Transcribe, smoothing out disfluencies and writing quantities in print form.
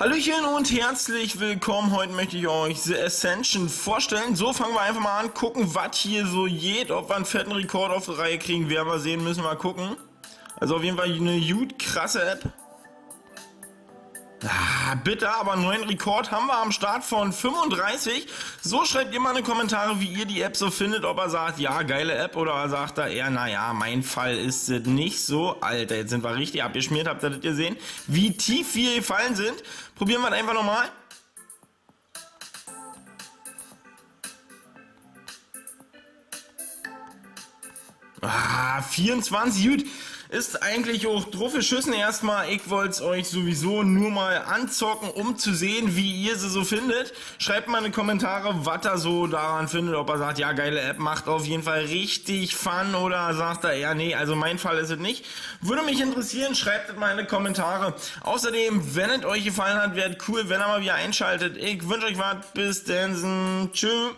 Hallöchen und herzlich willkommen. Heute möchte ich euch The Ascension vorstellen. So, fangen wir einfach mal an, gucken, was hier so geht, ob wir einen fetten Rekord auf die Reihe kriegen. Werden wir sehen, müssen wir mal gucken. Also auf jeden Fall eine gut krasse App. Bitter, aber einen neuen Rekord haben wir am Start von 35. So, schreibt ihr mal in die Kommentare, wie ihr die App so findet. Ob er sagt, ja, geile App, oder sagt er eher, naja, mein Fall ist es nicht so. Alter, jetzt sind wir richtig abgeschmiert, habt ihr das gesehen? Wie tief wir gefallen sind. Probieren wir das einfach nochmal. Ah, 24, gut. Ist eigentlich auch drauf geschissen erstmal. Ich wollte es euch sowieso nur mal anzocken, um zu sehen, wie ihr sie so findet. Schreibt mal in die Kommentare, was er so daran findet. Ob er sagt, ja, geile App, macht auf jeden Fall richtig Fun. Oder sagt er, ja, nee, also mein Fall ist es nicht. Würde mich interessieren, schreibt es mal in die Kommentare. Außerdem, wenn es euch gefallen hat, wäre es cool, wenn ihr mal wieder einschaltet. Ich wünsche euch was. Bis dann. Tschüss.